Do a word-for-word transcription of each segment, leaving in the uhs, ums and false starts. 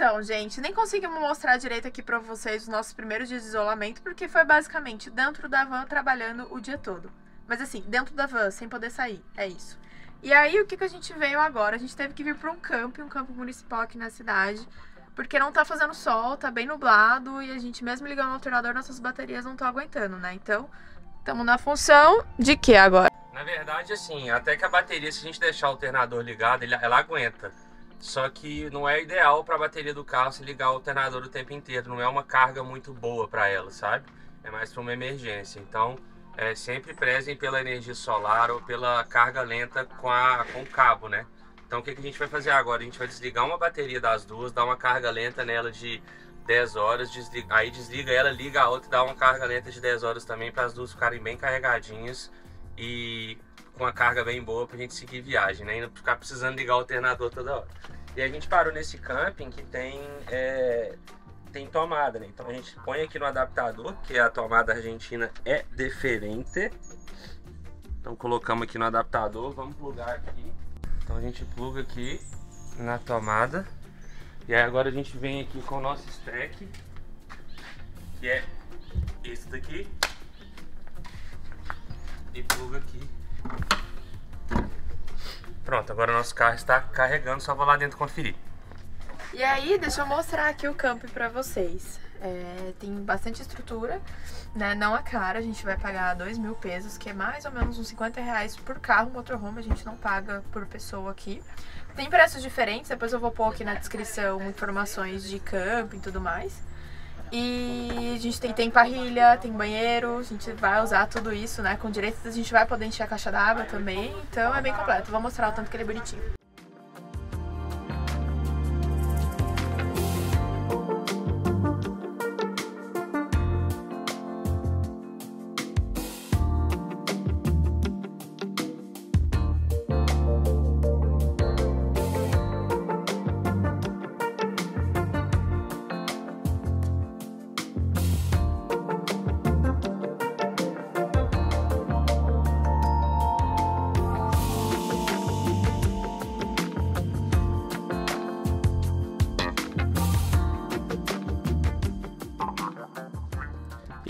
Então, gente, nem conseguimos mostrar direito aqui pra vocês os nossos primeiros dias de isolamento, porque foi basicamente dentro da van trabalhando o dia todo. Mas assim, dentro da van, sem poder sair, é isso. E aí, o que, que a gente veio agora? A gente teve que vir pra um camping, um camping municipal aqui na cidade, porque não tá fazendo sol, tá bem nublado, e a gente mesmo ligando o alternador, nossas baterias não estão aguentando, né? Então, estamos na função de que agora? Na verdade, assim, até que a bateria, se a gente deixar o alternador ligado, ele, ela aguenta. Só que não é ideal para a bateria do carro se ligar o alternador o tempo inteiro. Não é uma carga muito boa para ela, sabe? É mais para uma emergência. Então, é, sempre prezem pela energia solar ou pela carga lenta com, a, com o cabo, né? Então, o que, que a gente vai fazer agora? A gente vai desligar uma bateria das duas, dar uma carga lenta nela de dez horas. Desliga, aí desliga ela, liga a outra e dá uma carga lenta de dez horas também para as duas ficarem bem carregadinhas. E com uma carga bem boa pra gente seguir viagem, né? E não ficar precisando ligar o alternador toda hora. E a gente parou nesse camping que tem, é, tem tomada, né? Então a gente põe aqui no adaptador, que a tomada argentina é diferente. Então colocamos aqui no adaptador, vamos plugar aqui. Então a gente pluga aqui na tomada. E aí agora a gente vem aqui com o nosso stack, que é esse daqui. E pluga aqui. Pronto, agora o nosso carro está carregando, só vou lá dentro conferir. E aí, deixa eu mostrar aqui o camping para vocês. É, tem bastante estrutura, né? Não é cara, a gente vai pagar dois mil pesos, que é mais ou menos uns cinquenta reais por carro, motorhome, a gente não paga por pessoa aqui. Tem preços diferentes, depois eu vou pôr aqui na descrição informações de camping e tudo mais. E a gente tem, tem parrilha, tem banheiro, a gente vai usar tudo isso, né? Com direitos a gente vai poder encher a caixa d'água também, então é bem completo. Vou mostrar o tanto que ele é bonitinho.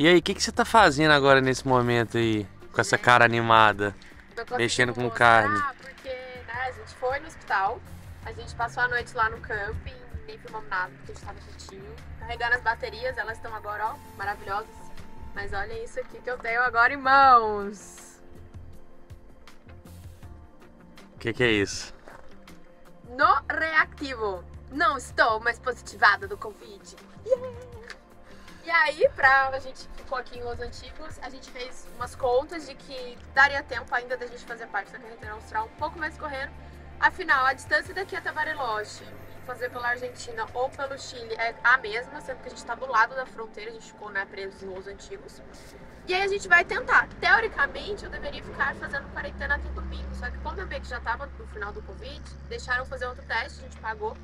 E aí, o que, que você tá fazendo agora nesse momento aí, com essa cara animada, mexendo com carne? Ah, porque né, a gente foi no hospital, a gente passou a noite lá no camping, nem filmamos nada porque a gente tava quietinho. Carregando as baterias, elas estão agora, ó, maravilhosas. Mas olha isso aqui que eu tenho agora em mãos. O que, que é isso? No reactivo. Não estou mais positivada do Covid. Yeah! E aí, pra, a gente ficou aqui em Los Antiguos, a gente fez umas contas de que daria tempo ainda da gente fazer parte da Carretera Austral, um pouco mais correndo. Afinal, a distância daqui até Bariloche, fazer pela Argentina ou pelo Chile é a mesma, sendo que a gente tá do lado da fronteira, a gente ficou né, preso em Los Antiguos. E aí a gente vai tentar. Teoricamente, eu deveria ficar fazendo quarentena até domingo, só que como eu vi que já tava no final do Covid, deixaram fazer outro teste, a gente pagou.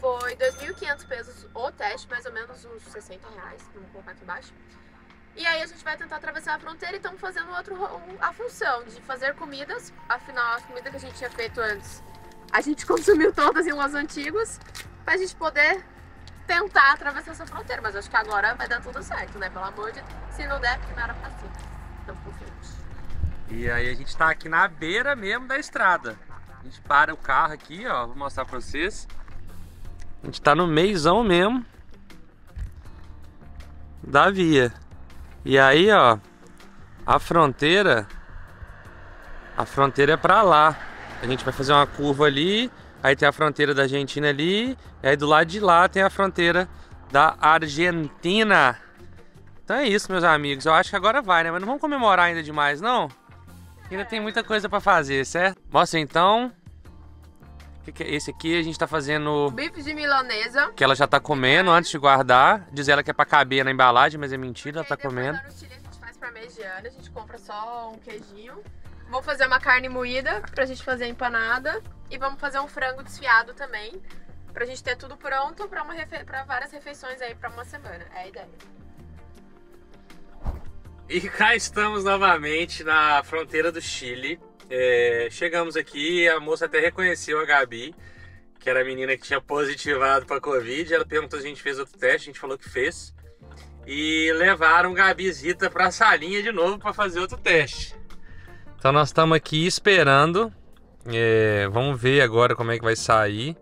Foi dois mil e quinhentos pesos o teste, mais ou menos uns sessenta reais, vamos colocar aqui embaixo. E aí a gente vai tentar atravessar a fronteira e estamos fazendo outro, a função de fazer comidas. Afinal, as comidas que a gente tinha feito antes, a gente consumiu todas em Los Antiguos, pra gente poder tentar atravessar essa fronteira. Mas acho que agora vai dar tudo certo, né? Pelo amor de Deus, se não der, porque não era pra ser. Então, confiante. E aí a gente tá aqui na beira mesmo da estrada. A gente para o carro aqui, ó, vou mostrar pra vocês. A gente tá no meizão mesmo da via. E aí, ó, a fronteira, a fronteira é pra lá. A gente vai fazer uma curva ali, aí tem a fronteira da Argentina ali, e aí do lado de lá tem a fronteira da Argentina. Então é isso, meus amigos. Eu acho que agora vai, né? Mas não vamos comemorar ainda demais, não? Ainda tem muita coisa pra fazer, certo? Mostra então. Esse aqui a gente tá fazendo... bife de milanesa. Que ela já tá comendo antes de guardar. Diz ela que é pra caber na embalagem, mas é mentira, ela tá comendo. Lá no Chile a gente faz parmegiana, a gente compra só um queijinho. Vou fazer uma carne moída pra gente fazer empanada. E vamos fazer um frango desfiado também. Pra gente ter tudo pronto pra, uma refe... pra várias refeições aí pra uma semana. É a ideia. E cá estamos novamente na fronteira do Chile. É, chegamos aqui, a moça até reconheceu a Gabi, que era a menina que tinha positivado pra Covid. Ela perguntou se a gente fez outro teste, a gente falou que fez. E levaram Gabizita pra salinha de novo pra fazer outro teste. Então nós estamos aqui esperando. É, vamos ver agora como é que vai sair.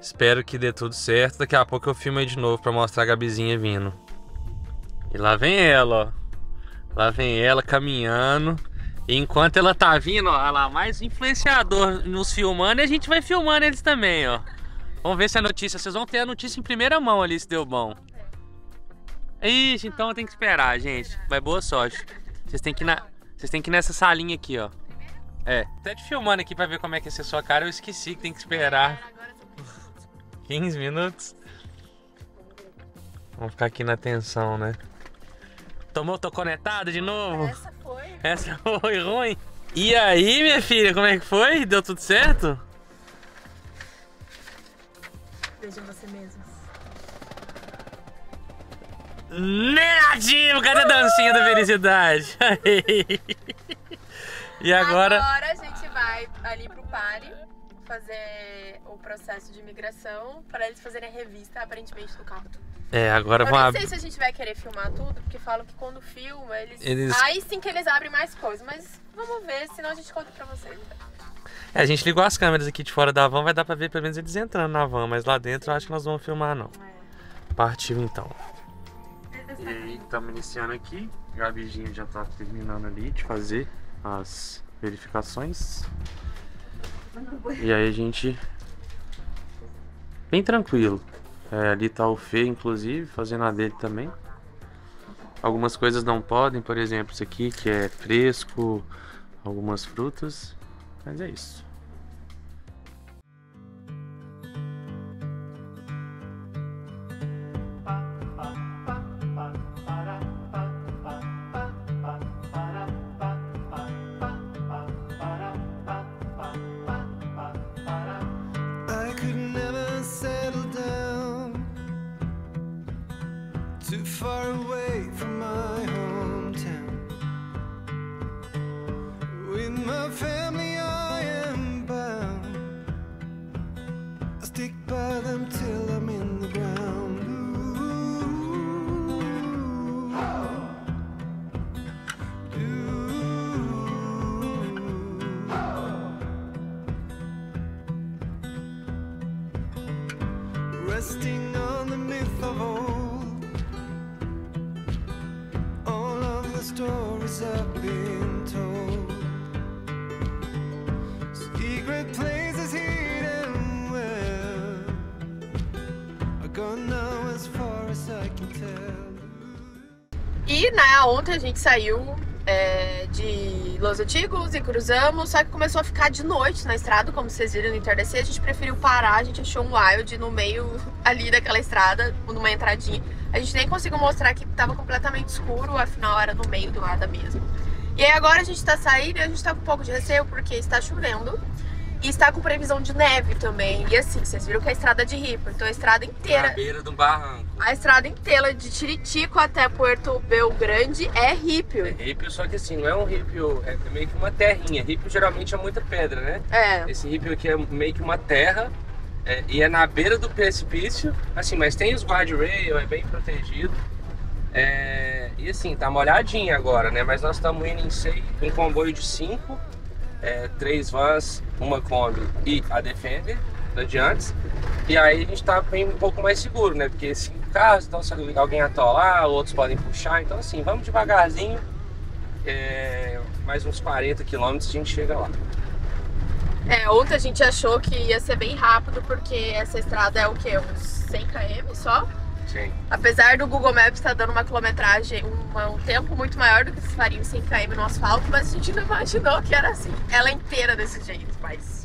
Espero que dê tudo certo. Daqui a pouco eu filmo aí de novo pra mostrar a Gabizinha vindo. E lá vem ela, ó. Lá vem ela caminhando. E enquanto ela tá vindo, ó, olha lá, mais influenciador nos filmando, e a gente vai filmando eles também, ó. Vamos ver se a notícia. Vocês vão ter a notícia em primeira mão ali, se deu bom. Ixi, então tem que esperar, gente. Vai, boa sorte. Vocês têm que ir na... Vocês têm que ir nessa salinha aqui, ó. É, até te filmando aqui pra ver como é que ia ser sua cara, eu esqueci que tem que esperar. quinze minutos. Vamos ficar aqui na tensão, né? Tomou, tô conectada de novo? Essa foi. Essa foi ruim. E aí, minha filha, como é que foi? Deu tudo certo? Vejam você mesmo. Negativo! Cadê a dancinha uh! da felicidade? E agora... Agora a gente vai ali pro Pari fazer o processo de imigração para eles fazerem a revista, aparentemente, do carro. É, agora vamos... Eu não sei ab... se a gente vai querer filmar tudo, porque falam que quando filma, eles... eles... Aí sim que eles abrem mais coisas, mas vamos ver, senão a gente conta pra vocês. É, a gente ligou as câmeras aqui de fora da van, vai dar pra ver pelo menos eles entrando na van, mas lá dentro eu acho que nós vamos filmar, não. É. Partiu, então. E aí, estamos iniciando aqui. Gabijinho já tá terminando ali de fazer as verificações. E aí a gente... Bem tranquilo. É, ali tá o Fê, inclusive, fazendo a dele também. Algumas coisas não podem, por exemplo, isso aqui que é fresco, algumas frutas, mas é isso. E na, ontem a gente saiu é, de Los Antiguos e cruzamos, só que começou a ficar de noite na estrada, como vocês viram no entardecer. A gente preferiu parar, a gente achou um wild no meio ali daquela estrada, numa entradinha. A gente nem conseguiu mostrar que estava completamente escuro, afinal era no meio do nada mesmo. E aí agora a gente está saindo e a gente está com um pouco de receio porque está chovendo. E está com previsão de neve também. E assim, vocês viram que é a estrada de ripa. Então a estrada inteira... Na beira de um barranco. A estrada inteira de Tiritico até Puerto Belgrande é rípio. É rípio, só que assim, não é um rípio... É meio que uma terrinha. Rípio geralmente é muita pedra, né? É. Esse rípio aqui é meio que uma terra. É, e é na beira do precipício. Assim, mas tem os guardrail, é bem protegido. É, e assim, tá molhadinha agora, né? Mas nós estamos indo em seis, um comboio de cinco. É, três vans, uma Kombi e a Defender, da de antes. E aí a gente tá bem, um pouco mais seguro, né? Porque cinco carros, então se alguém atolar, outros podem puxar. Então assim, vamos devagarzinho. É, mais uns quarenta quilômetros a gente chega lá. É, ontem a gente achou que ia ser bem rápido, porque essa estrada é o quê? Uns cem quilômetros só? Sim. Apesar do Google Maps estar dando uma quilometragem, um, um tempo muito maior do que se faria em cem quilômetros no asfalto, mas a gente não imaginou que era assim. Ela é inteira desse jeito, mas...